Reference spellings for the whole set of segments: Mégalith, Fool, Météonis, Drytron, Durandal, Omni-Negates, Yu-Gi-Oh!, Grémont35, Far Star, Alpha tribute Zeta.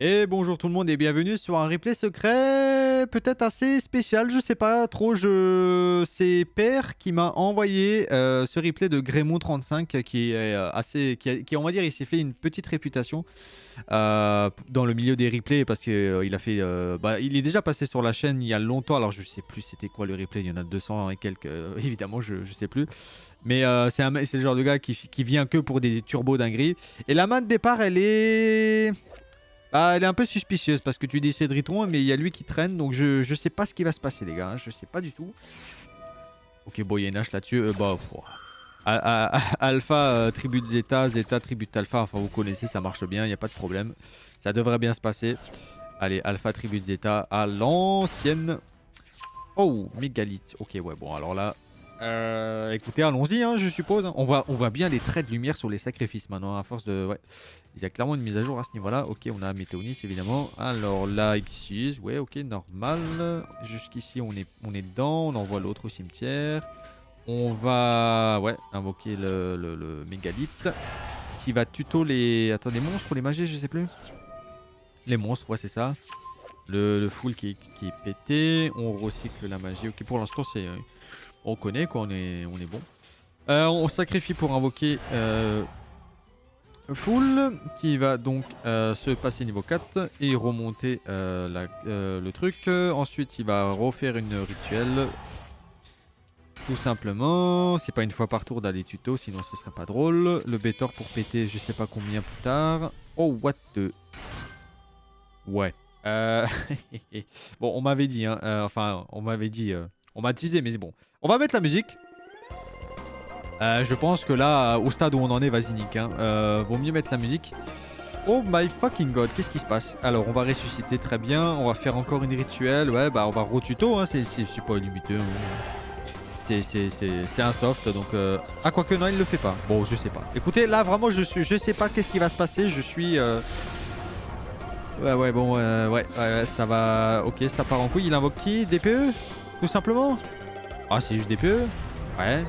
Et bonjour tout le monde et bienvenue sur un replay secret peut-être assez spécial, je sais pas trop, c'est Père qui m'a envoyé ce replay de Grémont35 qui est assez, on va dire, il s'est fait une petite réputation dans le milieu des replays parce qu'il a fait, il est déjà passé sur la chaîne il y a longtemps, alors je sais plus c'était quoi le replay, il y en a 200 et quelques, évidemment je sais plus. Mais c'est le genre de gars qui vient que pour des turbos dingueries. Et la main de départ elle est un peu suspicieuse parce que tu dis c'est Drytron mais il y a lui qui traîne. Donc je sais pas ce qui va se passer les gars, hein. Je sais pas du tout. Ok bon il y a une hache là-dessus. Alpha tribute Zeta, Zeta tribute Alpha. Enfin vous connaissez, ça marche bien, il n'y a pas de problème. Ça devrait bien se passer. Allez Alpha tribute Zeta à l'ancienne. Oh Mégalith. Ok ouais bon alors là. Écoutez, allons-y, hein, je suppose. On voit bien les traits de lumière sur les sacrifices maintenant, à force de... Ouais. Il y a clairement une mise à jour à ce niveau-là. Ok, on a Météonis, évidemment. Alors là, X6, ouais, ok, normal. Jusqu'ici, on est dedans. On envoie l'autre au cimetière. On va, ouais, invoquer le Mégalith qui va tuto les... Attends, les monstres ou les magies, je sais plus. Les monstres, ouais, c'est ça. Le Fool qui est pété. On recycle la magie. Ok, pour l'instant, c'est... On connaît quoi, on est bon. On sacrifie pour invoquer Fool qui va donc se passer niveau 4 et remonter le truc. Ensuite il va refaire une rituel. Tout simplement, c'est pas une fois par tour d'aller tuto sinon ce serait pas drôle. Le Bétor pour péter je sais pas combien plus tard. Oh what the... Ouais. Bon on m'avait dit, hein, enfin on m'avait dit... On m'a teasé, mais bon. On va mettre la musique. Je pense que là, au stade où on en est, vas-y Nick. Hein, vaut mieux mettre la musique. Oh my fucking god, qu'est-ce qui se passe? Alors, on va ressusciter, très bien. On va faire encore une rituel. Ouais, bah on va retuto. Hein, c'est pas illimité. Hein. C'est un soft. Donc, ah, quoique, non, il le fait pas. Bon, je sais pas. Écoutez, là, vraiment, je sais pas qu'est-ce qui va se passer. Je suis... Ouais, bon, ouais, ça va... Ok, ça part en couille. Il invoque qui? DPE? Tout simplement. Ah c'est juste des PE. Ouais.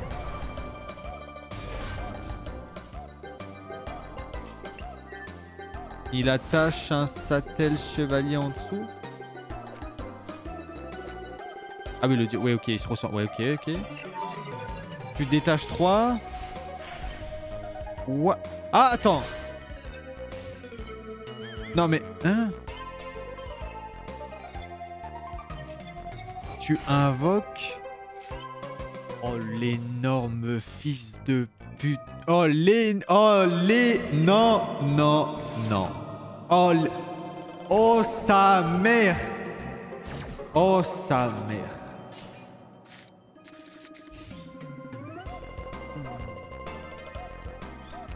Il attache un satel chevalier en dessous. Ah oui le dieu. Ouais ok il se ressent. Ouais ok. Tu détaches 3. Ouais. Ah attends. Non mais. Hein? Tu invoques. Oh l'énorme fils de pute. Oh les... Oh les... Non, non, non. Oh, l... oh sa mère. Oh sa mère.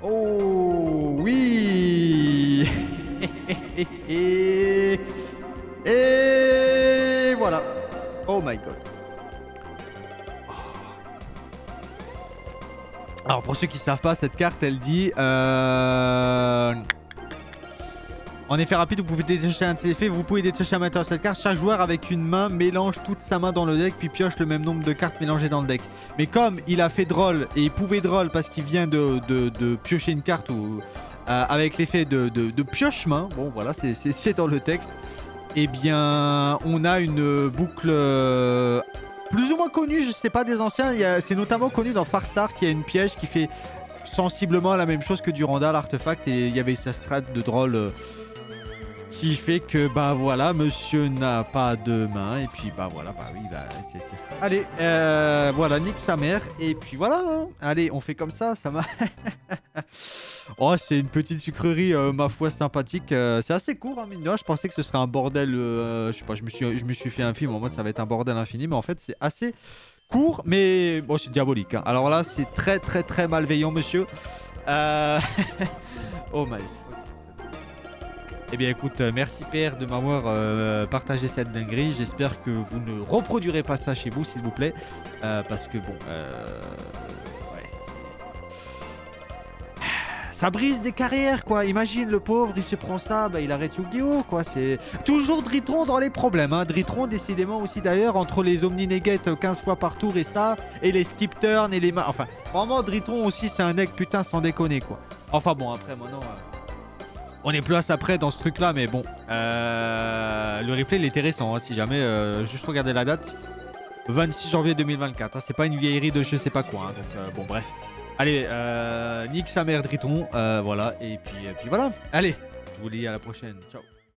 Oh oui. Et voilà. Oh my god. Alors pour ceux qui ne savent pas, cette carte elle dit en effet rapide, vous pouvez détacher un de ses effets, vous pouvez détacher un matériau de cette carte. Chaque joueur avec une main mélange toute sa main dans le deck puis pioche le même nombre de cartes mélangées dans le deck. Mais comme il a fait draw et il pouvait draw parce qu'il vient de piocher une carte ou, avec l'effet de pioche main, bon voilà c'est dans le texte. Eh bien, on a une boucle plus ou moins connue, je sais pas, des anciens. C'est notamment connu dans Far Star qui a une piège qui fait sensiblement la même chose que Durandal, l'artefact. Et il y avait sa strat de drôle qui fait que, bah voilà, monsieur n'a pas de main. Et puis, bah voilà, bah oui, bah c'est sûr. Allez, voilà, nique sa mère. Et puis voilà, hein. Allez, on fait comme ça, ça m'a... Oh, c'est une petite sucrerie, ma foi, sympathique. C'est assez court, hein, mine de rien. Je pensais que ce serait un bordel. Je sais pas, je me suis fait un film en mode ça va être un bordel infini. Mais en fait, c'est assez court, mais bon, c'est diabolique. Hein. Alors là, c'est très, très, très malveillant, monsieur. Oh my. Eh bien, écoute, merci Père de m'avoir partagé cette dinguerie. J'espère que vous ne reproduirez pas ça chez vous, s'il vous plaît. Parce que bon. Ça brise des carrières quoi, imagine le pauvre, il se prend ça, bah il arrête Yu-Gi-Oh quoi, c'est... Toujours Drytron dans les problèmes, hein. Drytron décidément aussi d'ailleurs, entre les Omni-Negates 15 fois par tour et ça, et les skip turn et les... Enfin, vraiment Drytron aussi c'est un deck putain sans déconner quoi. Enfin bon, après maintenant... On est plus à ça près dans ce truc là, mais bon. Le replay il était récent, hein, si jamais. Juste regardez la date. 26 janvier 2024. Hein, c'est pas une vieillerie de je sais pas quoi. Hein, donc, bon, bref. Allez, nique sa mère Drytron. Voilà. Et puis voilà. Allez, je vous dis à la prochaine. Ciao.